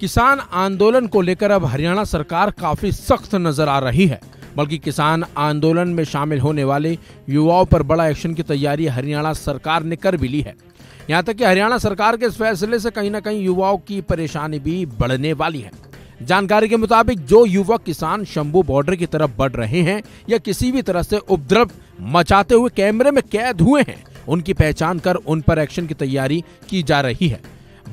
किसान आंदोलन को लेकर अब हरियाणा सरकार काफी सख्त नजर आ रही है, बल्कि किसान आंदोलन में शामिल होने वाले युवाओं पर बड़ा एक्शन की तैयारी हरियाणा सरकार ने कर भी ली है। यहां तक कि हरियाणा सरकार के इस फैसले से कहीं ना कहीं युवाओं की परेशानी भी बढ़ने वाली है। जानकारी के मुताबिक जो युवक किसान शंभू बॉर्डर की तरफ बढ़ रहे हैं या किसी भी तरह से उपद्रव मचाते हुए कैमरे में कैद हुए हैं, उनकी पहचान कर उन पर एक्शन की तैयारी की जा रही है।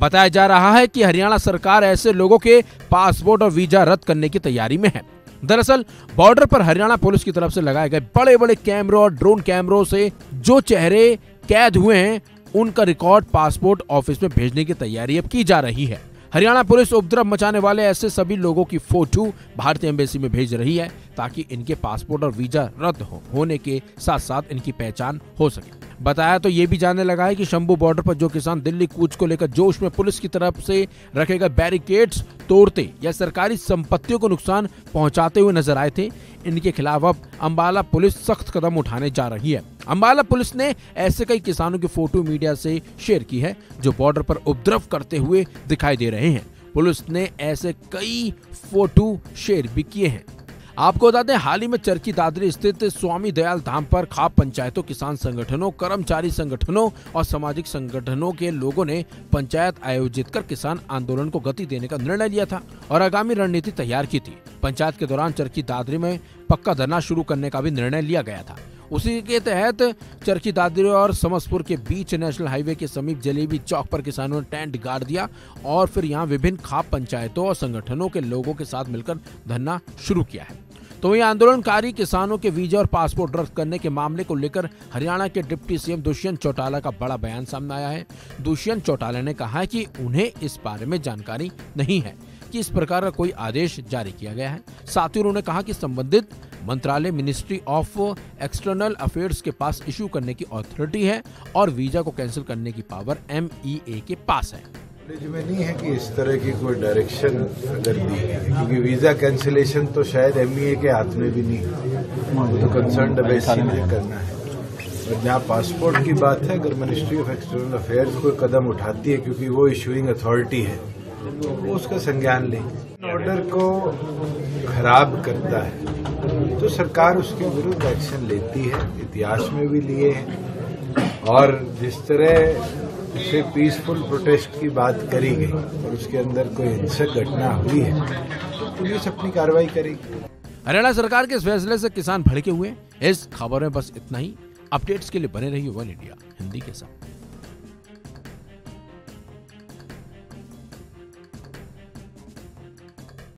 बताया जा रहा है कि हरियाणा सरकार ऐसे लोगों के पासपोर्ट और वीजा रद्द करने की तैयारी में है। दरअसल बॉर्डर पर हरियाणा पुलिस की तरफ से लगाए गए बड़े बड़े कैमरों और ड्रोन कैमरों से जो चेहरे कैद हुए हैं उनका रिकॉर्ड पासपोर्ट ऑफिस में भेजने की तैयारी अब की जा रही है। हरियाणा पुलिस उपद्रव मचाने वाले ऐसे सभी लोगों की फोटो भारतीय एम्बेसी में भेज रही है ताकि इनके पासपोर्ट और वीजा रद्द होने के साथ साथ इनकी पहचान हो सके। बताया तो ये भी जाने लगा है कि शंभू बॉर्डर पर जो किसान दिल्ली कूच को लेकर जोश में पुलिस की तरफ से रखे गए बैरिकेड्स तोड़ते या सरकारी संपत्तियों को नुकसान पहुंचाते हुए नजर आए थे, इनके खिलाफ अब अम्बाला पुलिस सख्त कदम उठाने जा रही है। अम्बाला पुलिस ने ऐसे कई किसानों की फोटो मीडिया से शेयर की है जो बॉर्डर पर उपद्रव करते हुए दिखाई दे रहे हैं। पुलिस ने ऐसे कई फोटो शेयर भी किए हैं। आपको बता दें, हाल ही में चरखी दादरी स्थित स्वामी दयाल धाम पर खाप पंचायतों, किसान संगठनों, कर्मचारी संगठनों और सामाजिक संगठनों के लोगों ने पंचायत आयोजित कर किसान आंदोलन को गति देने का निर्णय लिया था और आगामी रणनीति तैयार की थी। पंचायत के दौरान चरखी दादरी में पक्का धरना शुरू करने का भी निर्णय लिया गया था। उसी के तहत चरखी दादरी और समस्तपुर के बीच नेशनल हाईवे के समीप जलेबी चौक पर किसानों ने टेंट गाड़ दिया और फिर यहां विभिन्न खाप पंचायतों और संगठनों के लोगों के साथ मिलकर धरना शुरू किया है। तो वहीं आंदोलनकारी किसानों के वीजा और पासपोर्ट रद्द करने के मामले को लेकर हरियाणा के डिप्टी सीएम दुष्यंत चौटाला का बड़ा बयान सामने आया है। दुष्यंत चौटाला ने कहा है कि उन्हें इस बारे में जानकारी नहीं है कि इस प्रकार का कोई आदेश जारी किया गया है। साथ ही उन्होंने कहा कि संबंधित मंत्रालय मिनिस्ट्री ऑफ एक्सटर्नल अफेयर्स के पास इश्यू करने की अथॉरिटी है और वीजा को कैंसिल करने की पावर MEA के पास है। में नहीं है कि इस तरह की कोई डायरेक्शन अगर दी है, क्योंकि वीजा कैंसिलेशन तो शायद MEA के हाथ में भी नहीं, तो कंसर्न एम्बेसी में करना है। और जहाँ पासपोर्ट की बात है, अगर मिनिस्ट्री ऑफ एक्सटर्नल अफेयर्स कोई कदम उठाती है क्योंकि वो इशूइंग अथॉरिटी है, वो उसका संज्ञान ले। ऑर्डर को खराब करता है तो सरकार उसके विरुद्ध एक्शन लेती है, इतिहास में भी लिए हैं। और जिस तरह से पीसफुल प्रोटेस्ट की बात करी गई और उसके अंदर कोई हिंसक घटना हुई है तो पुलिस अपनी कार्रवाई करेगी। हरियाणा सरकार के इस फैसले से किसान भड़के हुए। इस खबर में बस इतना ही। अपडेट्स के लिए बने रहिए वन इंडिया हिंदी के साथ।